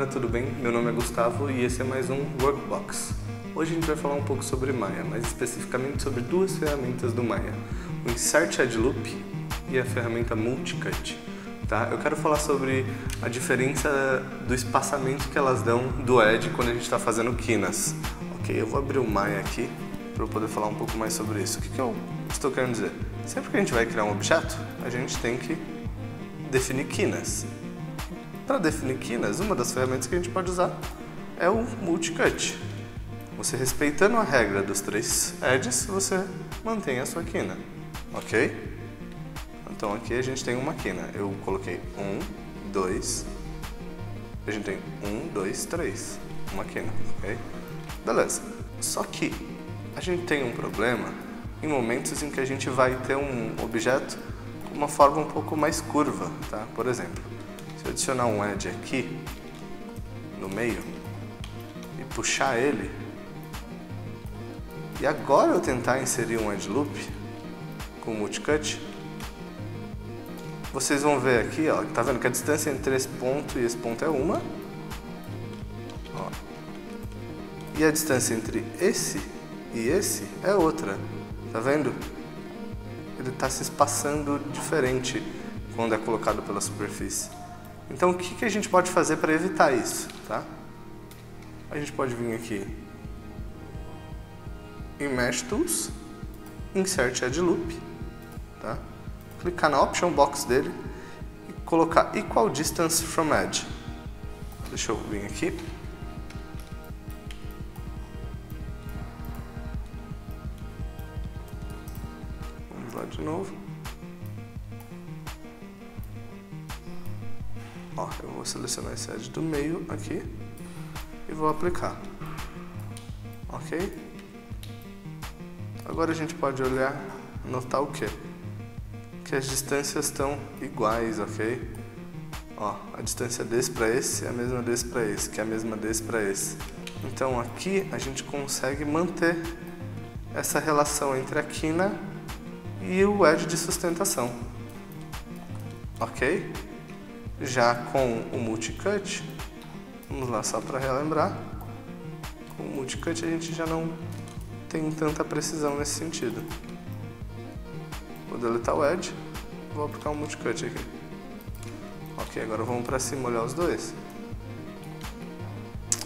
galera, tudo bem? Meu nome é Gustavo e esse é mais um Workbox. Hoje a gente vai falar um pouco sobre Maya, mais especificamente sobre duas ferramentas do Maya, o Insert Edge Loop e a ferramenta Multicut. Tá? Eu quero falar sobre a diferença do espaçamento que elas dão do Edge quando a gente está fazendo quinas. Ok, eu vou abrir o Maya aqui para eu poder falar um pouco mais sobre isso. O que eu estou querendo dizer? Sempre que a gente vai criar um objeto, a gente tem que definir quinas. Para definir quinas, uma das ferramentas que a gente pode usar é o Multicut. Você respeitando a regra dos 3 edges, você mantém a sua quina, ok? Então aqui a gente tem uma quina, eu coloquei 1, 2, a gente tem 1, 2, 3, uma quina, ok? Beleza, só que a gente tem um problema em momentos em que a gente vai ter um objeto com uma forma um pouco mais curva, tá? Por exemplo, se eu adicionar um edge aqui, no meio, e puxar ele, e agora eu tentar inserir um edge loop com o Multicut, vocês vão ver aqui, ó, tá vendo que a distância entre esse ponto e esse ponto é 1, ó, e a distância entre esse e esse é outra, tá vendo? Ele tá se espaçando diferente quando é colocado pela superfície. Então o que que a gente pode fazer para evitar isso, tá? A gente pode vir aqui em Mesh Tools, Insert Edge Loop, tá? Clicar na Option Box dele e colocar Equal Distance from Edge. Deixa eu vir aqui. Vamos lá de novo. Ó, eu vou selecionar esse edge do meio aqui e vou aplicar. Ok? Agora a gente pode olhar, notar o quê? Que as distâncias estão iguais, ok? Ó, a distância desse para esse é a mesma desse para esse, que é a mesma desse para esse. Então aqui a gente consegue manter essa relação entre a quina e o edge de sustentação, ok? Já com o Multicut, vamos lá só para relembrar, com o Multicut a gente já não tem tanta precisão nesse sentido. Vou deletar o edge, vou aplicar um Multicut aqui. Ok, agora vamos para cima olhar os dois.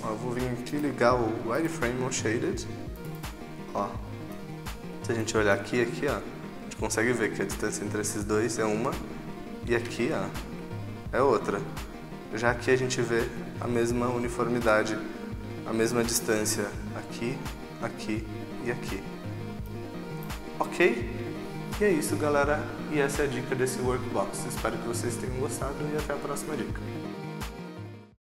Ó, eu vou vir aqui ligar o Wide Frame ou Shaded. Ó, se a gente olhar aqui, aqui, ó, a gente consegue ver que a distância entre esses dois é uma e aqui, ó, é outra. Já aqui a gente vê a mesma uniformidade, a mesma distância aqui, aqui e aqui. Ok? E é isso, galera. E essa é a dica desse Workbox. Espero que vocês tenham gostado e até a próxima dica.